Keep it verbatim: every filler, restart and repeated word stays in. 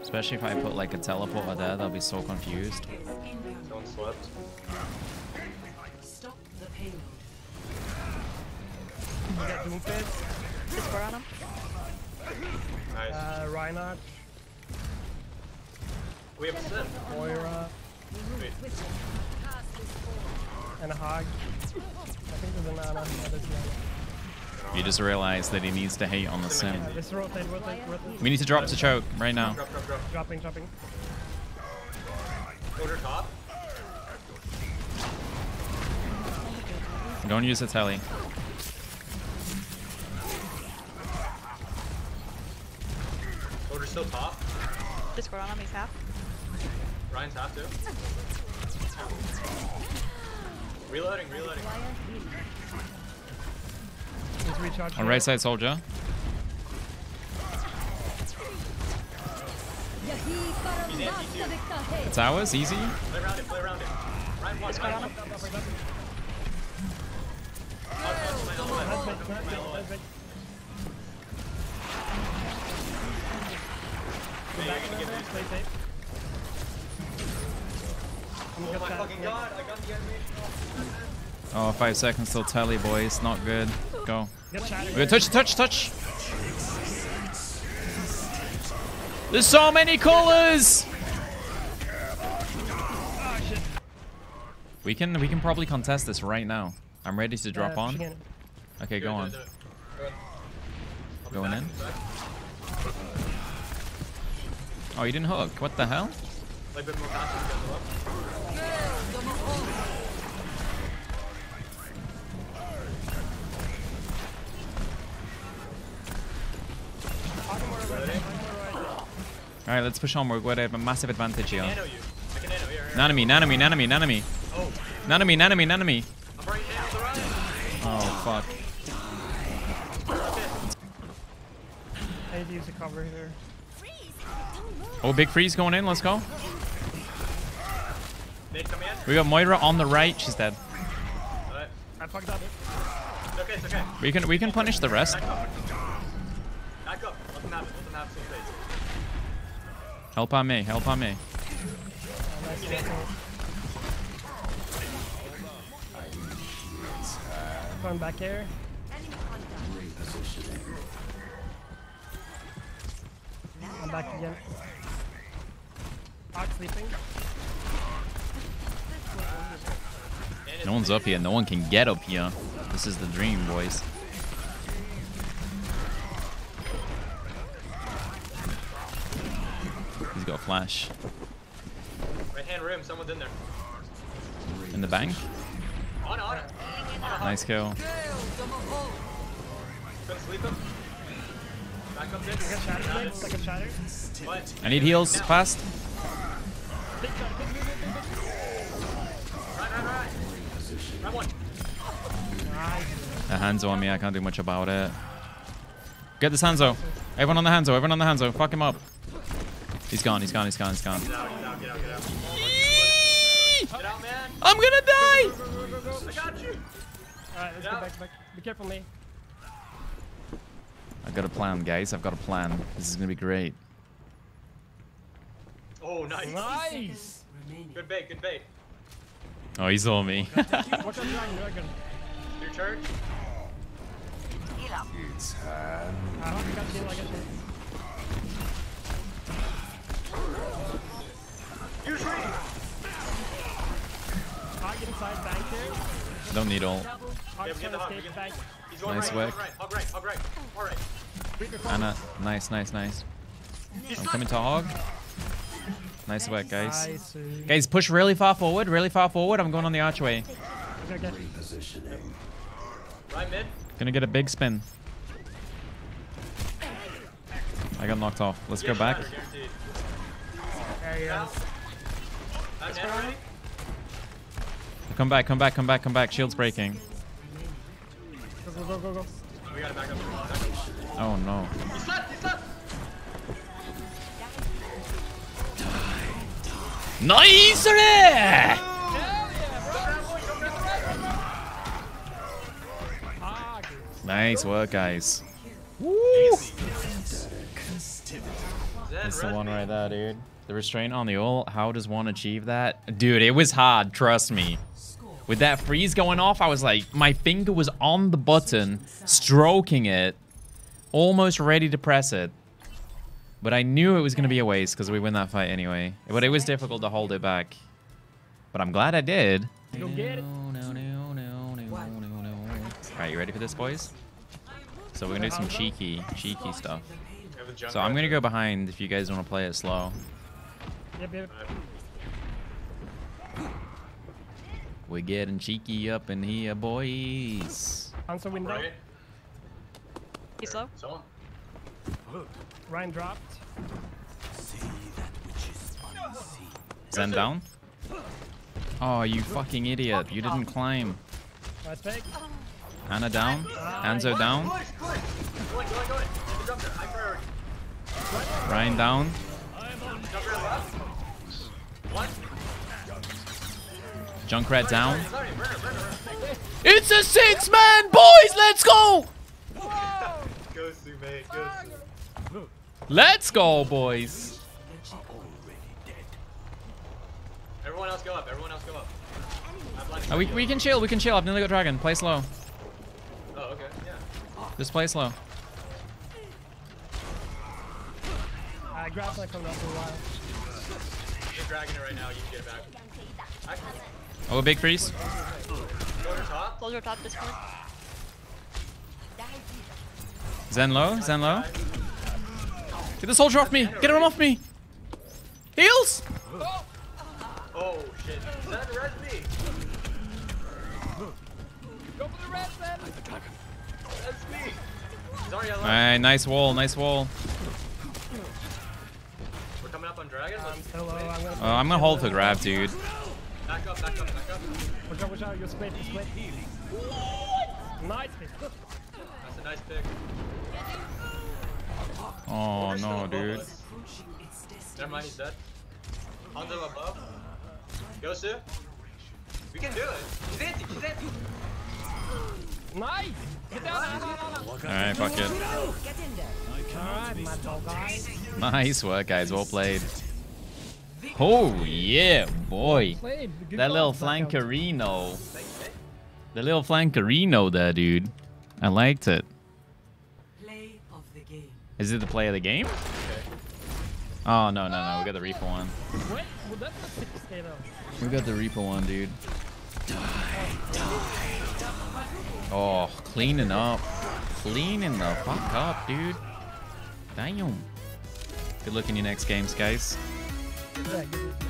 Especially if I put like a teleporter there, they'll be so confused. Don't slip. Stop the payload. We got Junkrat. Discord on him. Nice. Uh, Reinhardt. We have Zen. Moira. Wait. And a hog. I think there's a Nana. You just realized that he needs to hate on the sim. Yeah, rotate, rotate, rotate. We need to drop to choke right now. Drop, drop, drop. Dropping, dropping. Order top. Don't use the telly. Order still top. Discord on him, he's half. Ryan's half too. Reloading, reloading. On right side, soldier. It's ours, easy. Play around it, play around it. Ryan, watch my one. Oh my fucking god, I got the animation off. Oh, five seconds till tally, boys. Not good. Go. Good. Touch, touch, touch. There's so many colors. Oh, shit. We can, we can probably contest this right now. I'm ready to drop uh, on. Okay, go on. Going in. Oh, you didn't hook. What the hell? Alright, let's push on. We've got a massive advantage here. Nanami, Nanami, Nanami, Nanami. Oh. Nanami, Nanami, Nanami. I'm right now, they're right. Oh, fuck. I need to use a cover here. Oh, big freeze going in. Let's go. We got Moira on the right. She's dead. I fucked up. It's okay, it's okay. We can, we can punish the rest. Back up. Let them have it. Let them have some space. Help on me, help on me. Going back here. I'm back again. Hog sleeping. No one's up here, no one can get up here. This is the dream, boys. He's got a flash. Right hand room, someone's in there. In the bank? On, on, on, on. Nice kill. I need heals fast. The Hanzo on me, I can't do much about it. Get this Hanzo. Everyone on the Hanzo, everyone on the Hanzo. Fuck him up. He's gone, he's gone, he's gone, he's gone. Get out, get out, get out, get out. Get out, man. I'm gonna die! Go, go, go, go, go. I got you! Alright, let's get, get back, back. Be careful, me. I've got a plan, guys. I've got a plan. This is gonna be great. Oh, nice! Nice! Good bait, good bait. Oh, he's on me. Watch out, dragon. Your turn. Heal up. It's hand. I got you, I got you. Don't need ult. Yeah, nice right, work. Hog right, hog right, hog right. Anna, nice, nice, nice. I'm coming to hog. Nice work, guys. Nice. Guys, push really far forward, really far forward. I'm going on the archway. Okay, okay. Right mid. Gonna get a big spin. I got knocked off. Let's go back. There he is. Come back, come back, come back, come back. Shield's breaking. Go, go, go, go, go. We gotta back up. Back up. Oh no. He's left, he's left. Nice! Yeah, nice work, guys. Woo! That's the one right there, dude. The restraint on the ult, how does one achieve that? Dude, it was hard, trust me. With that freeze going off, I was like, my finger was on the button, stroking it, almost ready to press it. But I knew it was going to be a waste because we win that fight anyway. But it was difficult to hold it back. But I'm glad I did. Go get it. All right, you ready for this, boys? So we're going to do some cheeky, cheeky stuff. So I'm going to go behind if you guys want to play it slow. Yep, yep. We're getting cheeky up in here, boys. Hanzo window. Right. He's slow. Ryan dropped. Zen down. Oh, you fucking idiot. You didn't climb. Anna down. Hanzo down. Ryan down. Junkrat down. It's a six man, boys. Let's go. Let's go, boys. Everyone else go up. Everyone else go up. Oh, we we can chill. We can chill. I've nearly got dragon. Play slow. Oh, okay. Yeah. Just play slow. I grabbed like a level one. You're dragging it right now. You can get it back. I can... Oh, a big freeze. Close your top this point. Zen low, Zen low. Get this soldier off me! Get him off me! Heals! Oh shit. Zen res me! Go for the res, Zen! Res me! Alright, nice wall, nice wall. We're coming up on dragon. Um, hello, I'm gonna, oh, I'm gonna hold for grab, dude. Back up, back up, back up. Watch out, watch out, you're split, you're split. What? Nice pick. That's a nice pick. Oh, oh no, dude. Never mind, he's dead. Hanzo above. Yosu. We can do it. She's anti, she's anti. Nice! Get down, alright, fuck it. Alright, nice work, guys. Well played. Oh yeah, boy! That little flankerino, the little flankerino there, dude. I liked it. Play of the game. Is it the play of the game? Okay. Oh no no no! We got the Reaper one. What? Well, that's the six day, though. We got the Reaper one, dude. Die, die, die. Oh, cleaning up, cleaning the fuck up, dude. Damn. Good luck in your next games, guys. Thank you.